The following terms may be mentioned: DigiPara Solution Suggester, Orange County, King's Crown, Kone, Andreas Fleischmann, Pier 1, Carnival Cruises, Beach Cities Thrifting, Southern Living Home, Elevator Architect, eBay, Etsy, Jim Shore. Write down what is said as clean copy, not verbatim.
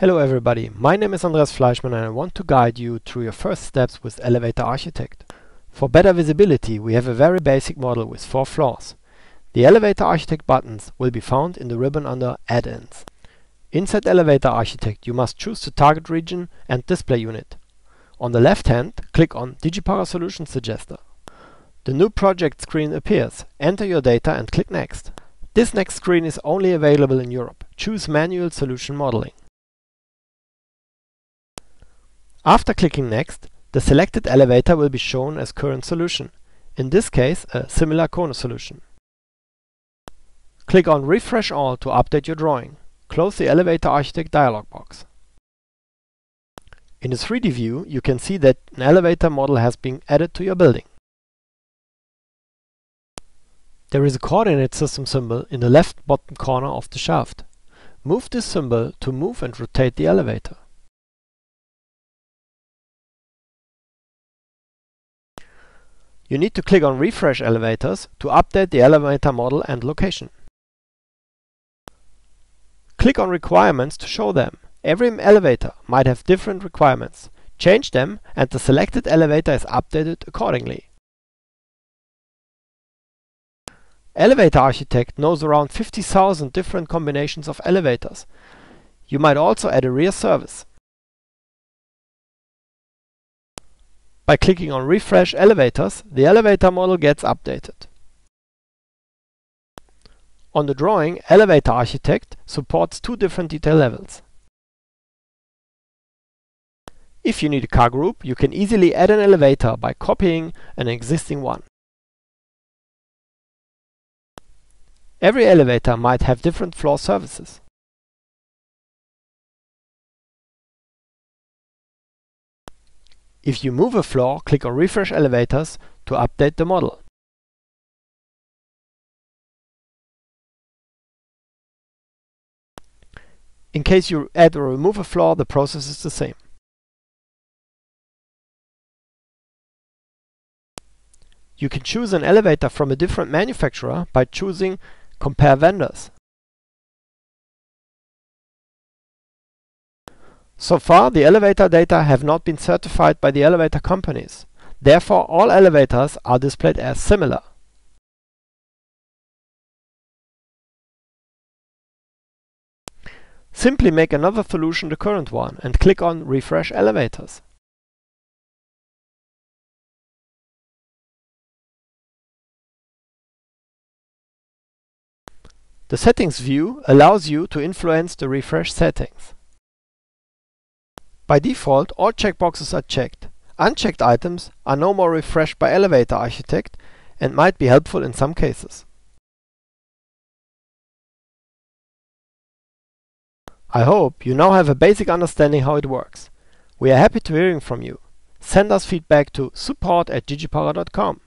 Hello everybody, my name is Andreas Fleischmann and I want to guide you through your first steps with Elevator Architect. For better visibility, we have a very basic model with 4 floors. The Elevator Architect buttons will be found in the ribbon under Add-ins. Inside Elevator Architect, you must choose the target region and display unit. On the left hand, click on DigiPara Solution Suggester. The new project screen appears. Enter your data and click Next. This next screen is only available in Europe. Choose Manual Solution Modeling. After clicking Next, the selected elevator will be shown as current solution, in this case a similar Kone solution. Click on Refresh All to update your drawing. Close the Elevator Architect dialog box. In the 3D view, you can see that an elevator model has been added to your building. There is a coordinate system symbol in the left bottom corner of the shaft. Move this symbol to move and rotate the elevator. You need to click on Refresh Elevators to update the elevator model and location. Click on Requirements to show them. Every elevator might have different requirements. Change them and the selected elevator is updated accordingly. Elevator Architect knows around 50,000 different combinations of elevators. You might also add a rear service. By clicking on Refresh Elevators, the elevator model gets updated. On the drawing, Elevator Architect supports 2 different detail levels. If you need a car group, you can easily add an elevator by copying an existing one. Every elevator might have different floor services. If you move a floor, click on Refresh Elevators to update the model. In case you add or remove a floor, the process is the same. You can choose an elevator from a different manufacturer by choosing Compare Vendors. So far, the elevator data have not been certified by the elevator companies. Therefore, all elevators are displayed as similar. Simply make another solution the current one and click on Refresh Elevators. The Settings view allows you to influence the refresh settings. By default, all checkboxes are checked. Unchecked items are no more refreshed by Elevator Architect and might be helpful in some cases. I hope you now have a basic understanding how it works. We are happy to hearing from you. Send us feedback to support@digipara.com.